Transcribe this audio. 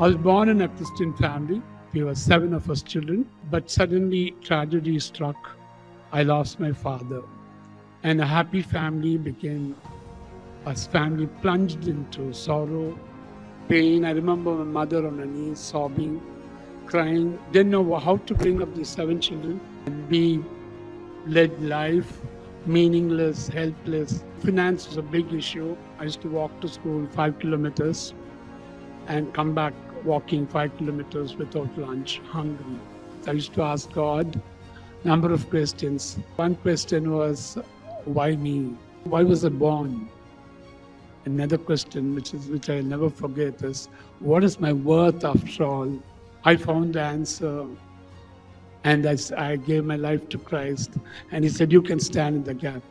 I was born in a Christian family. There were 7 of us children, but suddenly tragedy struck. I lost my father, and a happy family became a family plunged into sorrow, pain. I remember my mother on her knees sobbing, crying, didn't know how to bring up these 7 children. We led life, meaningless, helpless. Finance was a big issue. I used to walk to school 5 kilometers and come back walking 5 kilometers without lunch, hungry. I used to ask God a number of questions. One question was, why me? Why was I born? Another question, which I'll never forget, is, what is my worth after all? I found the answer, and I gave my life to Christ, and He said, you can stand in the gap.